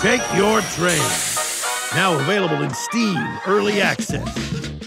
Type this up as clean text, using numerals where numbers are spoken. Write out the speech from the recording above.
Take your train. Now available in Steam Early Access.